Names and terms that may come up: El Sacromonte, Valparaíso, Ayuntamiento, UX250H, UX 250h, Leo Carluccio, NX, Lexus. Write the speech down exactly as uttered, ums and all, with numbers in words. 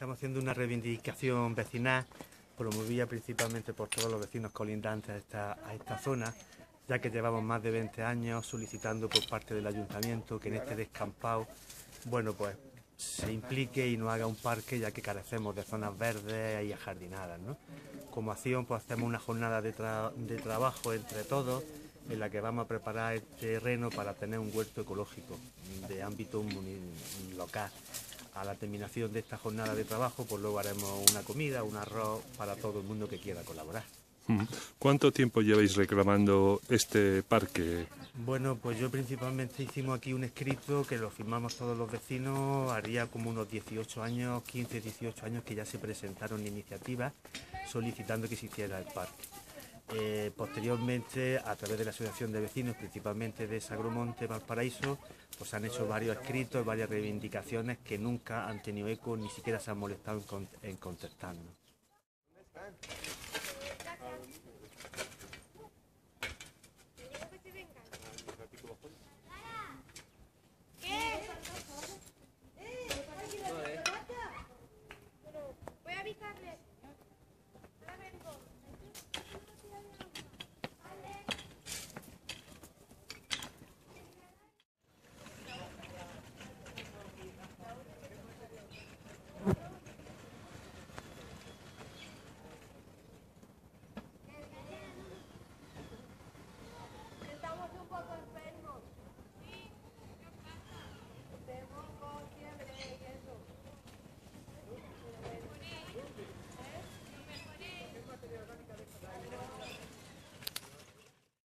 Estamos haciendo una reivindicación vecinal, promovida principalmente por todos los vecinos colindantes a esta, a esta zona, ya que llevamos más de veinte años solicitando por parte del Ayuntamiento que en este descampado, bueno, pues se implique y nos haga un parque, ya que carecemos de zonas verdes y ajardinadas, ¿no? Como acción, pues hacemos una jornada de, tra de trabajo entre todos, en la que vamos a preparar el terreno para tener un huerto ecológico de ámbito local. A la terminación de esta jornada de trabajo, pues luego haremos una comida, un arroz para todo el mundo que quiera colaborar. ¿Cuánto tiempo lleváis reclamando este parque? Bueno, pues yo principalmente hicimos aquí un escrito que lo firmamos todos los vecinos, haría como unos dieciocho años, quince, dieciocho años que ya se presentaron iniciativas solicitando que se hiciera el parque. Eh, posteriormente, a través de la Asociación de Vecinos, principalmente de Sacromonte, Valparaíso, pues han hecho varios escritos, varias reivindicaciones que nunca han tenido eco, ni siquiera se han molestado en, cont en contestarnos.